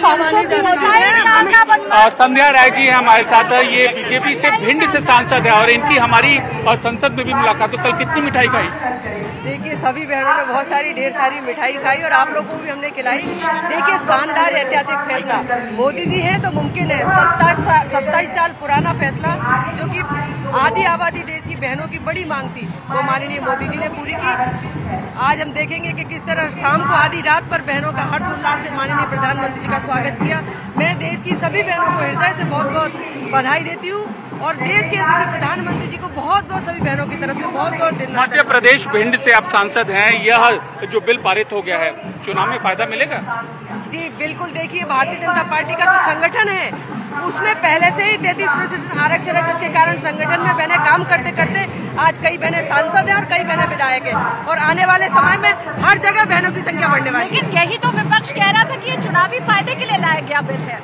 संध्या राय जी हमारे साथ है, ये बीजेपी से भिंड से सांसद है और इनकी हमारी और संसद में भी मुलाकात। तो कल कितनी मिठाई खाई? देखिए सभी बहनों ने बहुत सारी ढेर सारी मिठाई खाई और आप लोगों को भी हमने खिलाई। देखिए शानदार ऐतिहासिक फैसला, मोदी जी हैं तो मुमकिन है 27 साल पुराना फैसला जो कि आधी आबादी देश की बहनों की बड़ी मांग थी, वो माननीय मोदी जी ने पूरी की। आज हम देखेंगे कि किस तरह शाम को आधी रात पर बहनों का हर्षोल्लास से माननीय प्रधानमंत्री जी का स्वागत किया। मैं देश की सभी बहनों को हृदय से बहुत बहुत बधाई देती हूँ और देश के प्रधानमंत्री जी को बहुत बहुत सभी बहनों की तरफ से बहुत बहुत धन्यवाद। मध्य प्रदेश भिंड से आप सांसद हैं, यह जो बिल पारित हो गया है चुनाव में फायदा मिलेगा? जी बिल्कुल, देखिए भारतीय जनता पार्टी का जो संगठन है उसमें पहले से ही 33% आरक्षण है, जिसके कारण संगठन में बहने काम करते करते आज कई बहने सांसद हैं और कई बहने विधायक हैं और आने वाले समय में हर जगह बहनों की संख्या बढ़ने वाली है। लेकिन यही तो विपक्ष कह रहा था कि ये चुनावी फायदे के लिए लाया गया बिल है।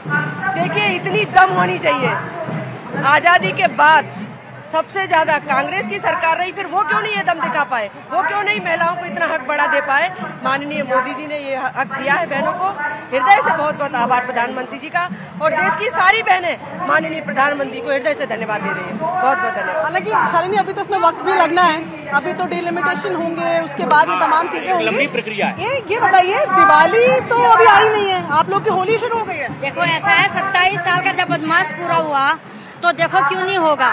देखिए इतनी दम होनी चाहिए, आजादी के बाद सबसे ज्यादा कांग्रेस की सरकार रही, फिर वो क्यों नहीं ये दम दिखा पाए, वो क्यों नहीं महिलाओं को इतना हक बढ़ा दे पाए। माननीय मोदी जी ने ये हक दिया है बहनों को, हृदय से बहुत बहुत आभार प्रधानमंत्री जी का और देश की सारी बहनें माननीय प्रधानमंत्री को हृदय से धन्यवाद दे रही है, बहुत बहुत धन्यवाद। हालांकि शर्मी अभी तो इसमें वक्त भी लगना है, अभी तो डिलिमिटेशन होंगे, उसके बाद ये तमाम चीजें होंगी, लंबी प्रक्रिया है। ये बताइए दिवाली तो अभी आई नहीं है, आप लोग की होली शुरू हो गई है? देखो ऐसा है 27 साल का जब बदमाश पूरा हुआ तो देखो क्यों नहीं होगा,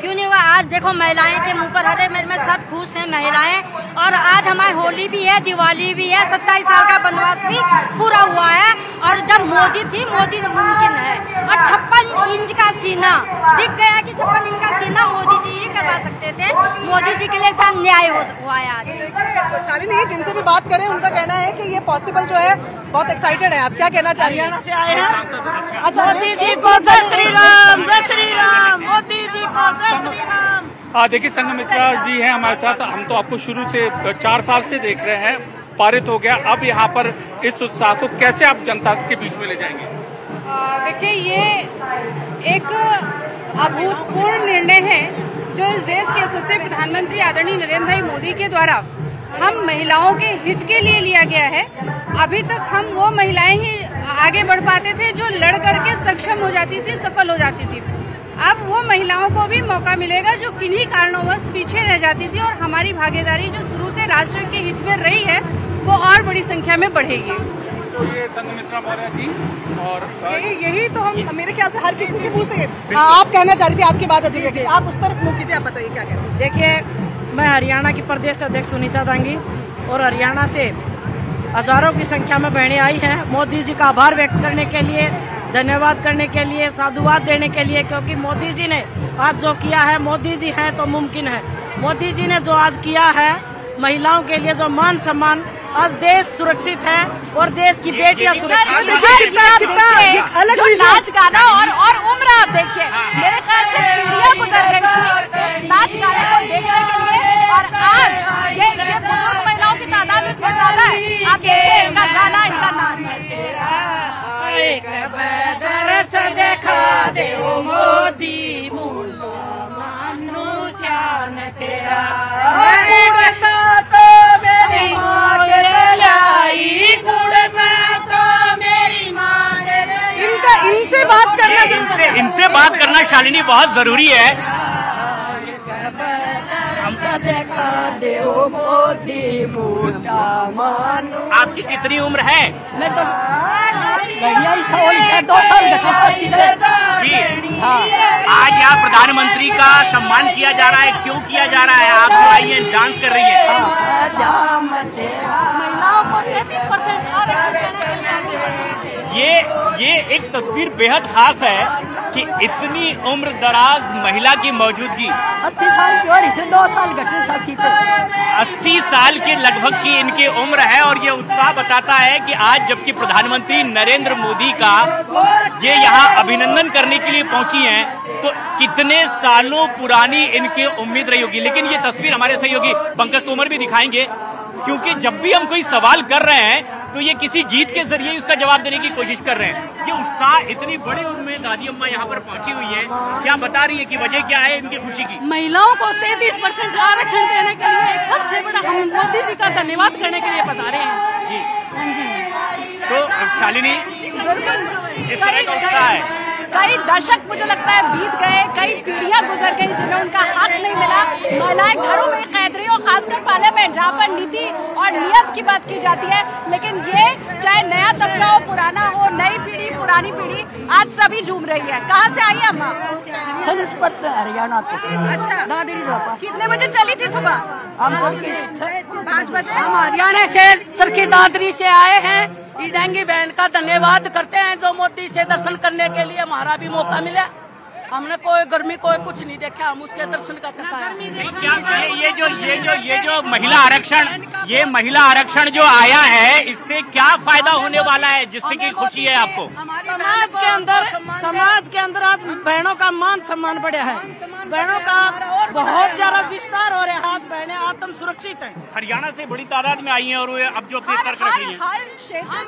क्यों नहीं होगा। आज देखो महिलाएं के मुंह पर हरे मेरे में सब खुश हैं महिलाएं और आज हमारी होली भी है, दिवाली भी है, 27 साल का वनवास भी पूरा हुआ है और जब मोदी थी मोदी मुमकिन है और 56 इंच का सीना दिख गया कि 56 इंच का सीना मोदी जी ही करवा सकते थे, मोदी जी के लिए साथ न्याय हुआ है आज। शामिल नहीं जिनसे भी बात करें उनका कहना है कि ये पॉसिबल जो है, बहुत एक्साइटेड है। आप क्या कहना चाह रहे हैं? हरियाणा से आए हैं। अच्छा, मोदी जी को जय श्री राम, जय श्री राम, मोदी जी को जय श्री राम। देखिए संगमित्रा जी हैं हमारे साथ, हम तो आपको शुरू से 4 साल से देख रहे हैं, पारित हो गया, अब यहाँ पर इस उत्साह को कैसे आप जनता के बीच में ले जाएंगे? देखिए ये एक अभूतपूर्ण निर्णय है जो इस देश के यशस्वी प्रधानमंत्री आदरणीय नरेंद्र भाई मोदी के द्वारा हम महिलाओं के हित के लिए लिया गया है। अभी तक हम वो महिलाएं ही आगे बढ़ पाते थे जो लड़ करके सक्षम हो जाती थी, सफल हो जाती थी, अब वो महिलाओं को भी मौका मिलेगा जो किन्हीं कारणवश पीछे रह जाती थी और हमारी भागीदारी जो शुरू से राष्ट्र के हित में रही है वो और बड़ी संख्या में बढ़ेगी। तो ये संगमित्रा मौर्य जी और यही तो हम मेरे ख्याल से हर किसी के पूछ सके। आप कहना चाह रही थी, आपकी बात अधिक है, आप उस तरफ मुँह कीजिए, आप बताइए क्या कहते हैं। देखिए मैं हरियाणा की प्रदेश अध्यक्ष सुनीता दांगी और हरियाणा से हजारों की संख्या में बहनें आई हैं मोदी जी का आभार व्यक्त करने के लिए, धन्यवाद करने के लिए, साधुवाद देने के लिए, क्योंकि मोदी जी ने आज जो किया है, मोदी जी हैं तो मुमकिन है, मोदी जी ने जो आज किया है महिलाओं के लिए, जो मान सम्मान, आज देश सुरक्षित है और देश की बेटियां सुरक्षित है। अलग नाच गाना और उम्र आप देखिए, मेरे ख्याल से पीढ़ियां गुजर गई थी नाच गाने को देखने के लिए और आज ये बुजुर्ग महिलाओं की तादाद इसमें ज्यादा है। आप देखिए इनका गाना, इनका नाच इनसे बात करना शालिनी बहुत जरूरी है। आपकी कितनी उम्र है? मैं तो 2 साल जी। आज यहाँ प्रधानमंत्री का सम्मान किया जा रहा है, क्यों किया जा रहा है? आप जो आई है डांस कर रही है, महिलाओं को 33% ये एक तस्वीर बेहद खास है कि इतनी उम्र दराज महिला की मौजूदगी, 80 साल की और इसे 2 साल घटे 80 साल के लगभग की इनकी उम्र है और ये उत्साह बताता है कि आज जबकि प्रधानमंत्री नरेंद्र मोदी का ये यहाँ अभिनंदन करने के लिए पहुंची हैं तो कितने सालों पुरानी इनकी उम्मीद रही होगी। लेकिन ये तस्वीर हमारे सहयोगी पंकज तोमर भी दिखाएंगे, क्योंकि जब भी हम कोई सवाल कर रहे हैं तो ये किसी गीत के जरिए उसका जवाब देने की कोशिश कर रहे हैं। ये उत्साह, इतनी बड़ी उम्र में दादी अम्मा यहाँ पर पहुंची हुई है, क्या बता रही है कि वजह क्या है इनकी खुशी की? महिलाओं को 33% आरक्षण देने के लिए एक सबसे बड़ा हम मोदी जी का धन्यवाद करने के लिए बता रहे हैं जी। तो शालिनी, जिस तरह का उत्साह है, कई दशक मुझे लगता है बीत गए, कई पीढ़ियां गुजर गई जिन्हें उनका हक नहीं मिला। महिलाएं घरों में कैद रही और खासकर पार्लियामेंट जहां पर नीति और नियत की बात की जाती है, लेकिन ये चाहे नया तबका हो, पुराना हो, नई पीढ़ी, पुरानी पीढ़ी, आज सभी झूम रही है। कहाँ से आई अम्मा? हरियाणा के। अच्छा, कितने बजे चली थी सुबह? हम 5 बजे। हम हरियाणा से सरकी दादरी से आए हैं। डांगी बहन का धन्यवाद करते हैं जो मोदी से दर्शन करने के लिए हमारा भी मौका मिला। हमने कोई गर्मी कोई कुछ नहीं देखा, हम उसके दर्शन का कसाया। ये जो महिला आरक्षण जो आया है, इससे क्या फायदा होने वाला है जिससे की खुशी है आपको? समाज के अंदर आज बहनों का मान सम्मान बढ़ा है, बहनों का बहुत ज्यादा विस्तार हो रहा है। आज बहने आत्म सुरक्षित है। हरियाणा से बड़ी तादाद में आई हैं और अब जो हर क्षेत्र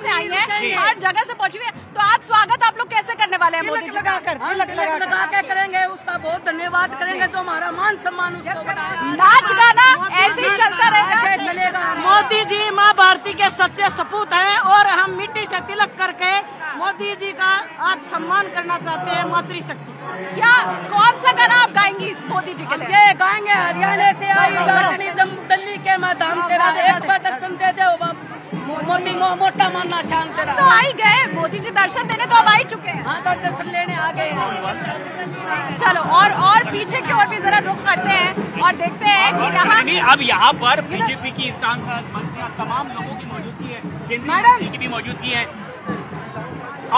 से आई हैं, हर जगह से पहुंची है, तो आज स्वागत आप लोग कैसे करने वाले हैं? मोदी जी लगा के करेंगे, उसका बहुत धन्यवाद करेंगे जो हमारा मान सम्मान। नाच गाना ऐसे ही चलता रहेगा। मोदी जी माँ भारती के सच्चे सपूत हैं और हम मिट्टी से तिलक करके मोदी जी का आज सम्मान करना चाहते हैं। मातृशक्ति। क्या कौन सा गाना आप गाएंगी मोदी जी के लिए? ये गाएंगे हरियाणा से आई साधनी दम्बुदली के मैदान तेरा एक बार दर्शन दे दे मोदी मोटा मानना शान तेरा। तो आई गए मोदी जी दर्शन देने, तो अब आई चुके हैं। हाँ, तो दर्शन लेने आ गए। चलो और पीछे की ओर भी जरा रुख करते हैं और देखते हैं कि यहाँ अब यहाँ पर बीजेपी की तमाम लोगों की मौजूदगी है, केंद्रीय की भी मौजूदगी है।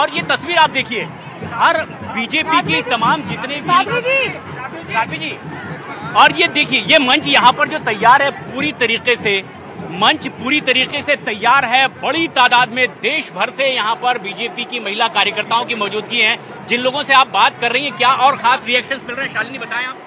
और ये तस्वीर आप देखिए, हर बीजेपी की तमाम जितने भी, और ये देखिए ये मंच यहाँ पर जो तैयार है, पूरी तरीके से तैयार है। बड़ी तादाद में देश भर से यहाँ पर बीजेपी की महिला कार्यकर्ताओं की मौजूदगी है। जिन लोगों से आप बात कर रही हैं, क्या और खास रिएक्शंस मिल रहे हैं? शालिनी बताएं आप।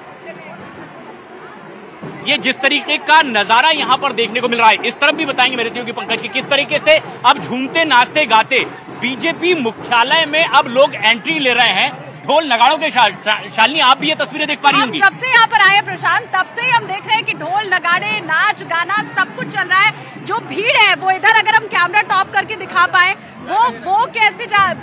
ये जिस तरीके का नजारा यहाँ पर देखने को मिल रहा है, इस तरफ भी बताएंगे मेरे सहयोगी पंकज की किस तरीके से अब झूमते नाचते गाते बीजेपी मुख्यालय में अब लोग एंट्री ले रहे हैं ढोल नगाड़ों के। शालिनी, आप भी ये तस्वीरें देख पा रही होंगी। जब से यहाँ पर आए प्रशांत, तब से हम देख रहे हैं कि ढोल नगाड़े, नाच गाना सब कुछ चल रहा है। जो भीड़ है वो इधर, अगर हम कैमरा टॉप करके दिखा पाए, वो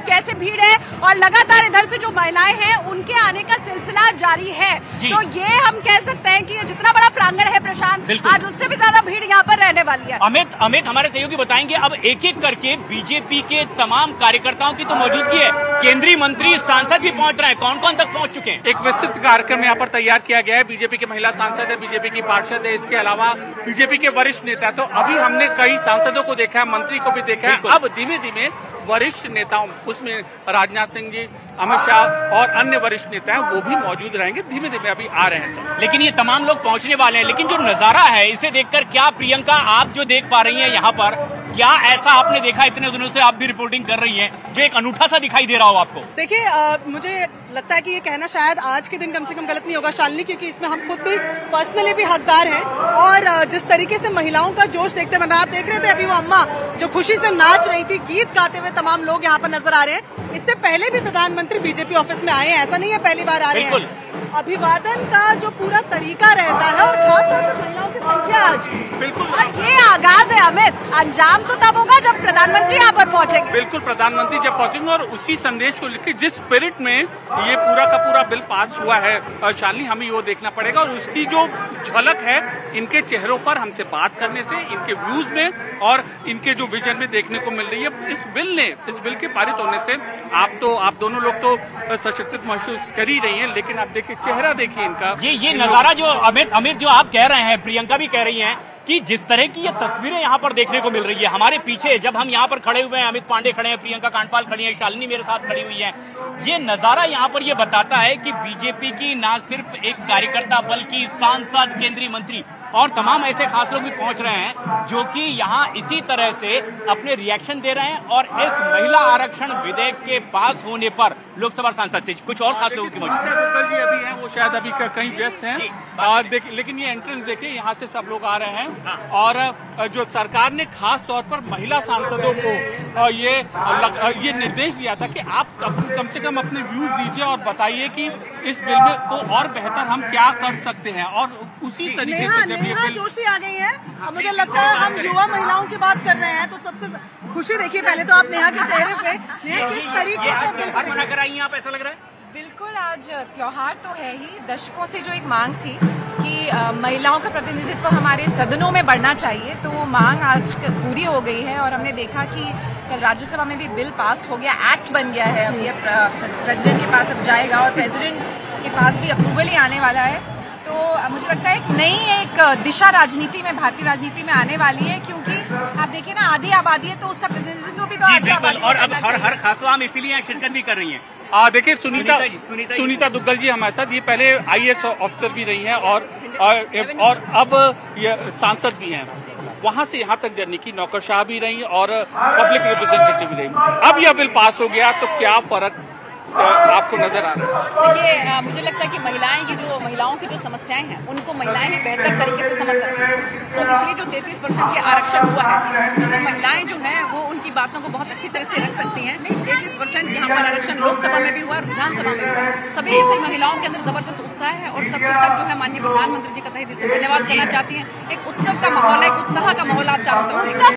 कैसे भीड़ है। और लगातार इधर से जो महिलाएं हैं उनके आने का सिलसिला जारी है। तो ये हम कह सकते हैं कि ये जितना बड़ा प्रांगण है प्रशांत, आज उससे भी ज्यादा भीड़ यहाँ पर रहने वाली है। अमित हमारे सहयोगी बताएंगे अब एक एक करके बीजेपी के तमाम कार्यकर्ताओं की तो मौजूदगी है, केंद्रीय मंत्री सांसद भी पहुँच रहे हैं। कौन कौन तक पहुँच चुके हैं? एक विस्तृत कार्यक्रम यहाँ पर तैयार किया गया है। बीजेपी के महिला सांसद है, बीजेपी की पार्षद है, इसके अलावा बीजेपी के वरिष्ठ नेता है। तो अभी हमने कई सांसदों को देखा है, मंत्री को भी देखा है। अब धीमे धीमे वरिष्ठ नेताओं, उसमें राजनाथ सिंह जी, अमित शाह और अन्य वरिष्ठ नेता हैं, वो भी मौजूद रहेंगे। धीमे धीमे अभी आ रहे हैं सब। लेकिन ये तमाम लोग पहुंचने वाले हैं। लेकिन जो नजारा है इसे देखकर क्या प्रियंका, आप जो देख पा रही हैं यहाँ पर, क्या ऐसा आपने देखा इतने दिनों से आप भी रिपोर्टिंग कर रही हैं, जो एक अनूठा सा दिखाई दे रहा हो आपको? देखिए, मुझे लगता है कि ये कहना शायद आज के दिन कम से कम गलत नहीं होगा शालिनी, क्योंकि इसमें हम खुद भी पर्सनली भी हकदार हैं। और जिस तरीके से महिलाओं का जोश देखते हुए आप देख रहे थे अभी वो अम्मा जो खुशी से नाच रही थी, गीत गाते हुए तमाम लोग यहाँ पर नजर आ रहे हैं। इससे पहले भी प्रधानमंत्री बीजेपी ऑफिस में आए हैं, ऐसा नहीं है पहली बार आ रहे हैं। अभिवादन का जो पूरा तरीका रहता है और खासतौर पर महिलाओं की संख्या आज बिल्कुल, और ये आगाज है अमित, अंजाम तो तब होगा जब प्रधानमंत्री यहाँ पर पहुँचेंगे। बिल्कुल, प्रधानमंत्री जब पहुँचेंगे और उसी संदेश को लेकर जिस स्पिरिट में ये पूरा का पूरा बिल पास हुआ है और शालिनी, हमें वो देखना पड़ेगा। और उसकी जो झलक है इनके चेहरों पर हमसे बात करने से, इनके व्यूज में और इनके जो विजन में देखने को मिल रही है। इस बिल के पारित होने से आप दोनों लोग तो सशक्तित महसूस कर ही रही है, लेकिन आप देखिए चेहरा देखिए इनका। ये नजारा जो अमित जो आप कह रहे हैं, प्रियंका भी कह रही हैं कि जिस तरह की ये तस्वीरें यहाँ पर देखने को मिल रही है, हमारे पीछे जब हम यहाँ पर खड़े हुए हैं, अमित पांडे खड़े हैं, प्रियंका कांटपाल खड़ी हैं, शालिनी मेरे साथ खड़ी हुई है, ये नजारा यहाँ पर ये बताता है कि बीजेपी की ना सिर्फ एक कार्यकर्ता बल्कि सांसद, केंद्रीय मंत्री और तमाम ऐसे खास लोग भी पहुंच रहे हैं जो कि यहाँ इसी तरह से अपने रिएक्शन दे रहे हैं। और इस महिला आरक्षण विधेयक के पास होने पर लोकसभा सांसद से कुछ और खास लोगों की मौजूदगी है, वो शायद अभी कहीं व्यस्त हैं। और लेकिन ये एंट्रेंस देखिए, यहाँ से सब लोग आ रहे हैं और जो सरकार ने खास तौर पर महिला सांसदों को ये निर्देश दिया था कि आप कम से कम अपने व्यूज दीजिए और बताइए कि इस बिल में को और बेहतर हम क्या कर सकते हैं। और उसी तरीके से जब ये बिल जोशी आ गई है, मुझे लगता है हम युवा महिलाओं की बात कर रहे हैं तो सबसे खुशी देखिए पहले तो आप नेहा के चेहरे पे, नेहा किस तरीके से बिल बना कर आई हैं आप, ऐसा लग रहा है। बिल्कुल, आज त्योहार तो है ही, दशकों से जो एक मांग थी कि महिलाओं का प्रतिनिधित्व हमारे सदनों में बढ़ना चाहिए, तो वो मांग आज पूरी हो गई है। और हमने देखा कि कल राज्यसभा में भी बिल पास हो गया, एक्ट बन गया है, अब ये प्रेसिडेंट के पास अब जाएगा और प्रेसिडेंट के पास भी अप्रूवल ही आने वाला है। तो मुझे लगता है एक नई एक दिशा राजनीति में, भारतीय राजनीति में आने वाली है, क्योंकि आप देखिए ना आधी आबादी है तो उसका प्रतिनिधित्व भी तो आधी आबादी, और अब हर खासवा हम इसीलिए शिरकत भी कर रही है। देखिए सुनीता दुग्गल जी हमारे साथ, ये पहले IAS ऑफिसर भी रही हैं और अब ये सांसद भी हैं, वहां से यहाँ तक जर्नी की, नौकरशाह भी रही और पब्लिक रिप्रेजेंटेटिव भी रही। अब यह बिल पास हो गया तो क्या फर्क आपको नजर आ रहा है? देखिए मुझे लगता है कि महिलाएं, ये जो महिलाओं की जो समस्याएं हैं उनको महिलाएं बेहतर तरीके से समझ सकती हैं, तो इसलिए जो 33% के आरक्षण हुआ है इसके अंदर महिलाएं जो हैं वो उनकी बातों को बहुत अच्छी तरह से रख सकती हैं। 33% यहाँ पर आरक्षण लोकसभा में भी हुआ, विधानसभा में भी हुआ, सभी जैसे महिलाओं के अंदर जबरदस्त उत्साह है और सबके सब जो है माननीय प्रधानमंत्री जी का तहे दिल से धन्यवाद करना चाहती है। एक उत्सव का माहौल है, एक उत्साह का माहौल आप चारों तरफ।